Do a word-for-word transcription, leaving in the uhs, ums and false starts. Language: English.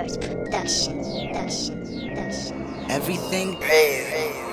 Curse Productions. Productions. Productions. Everything.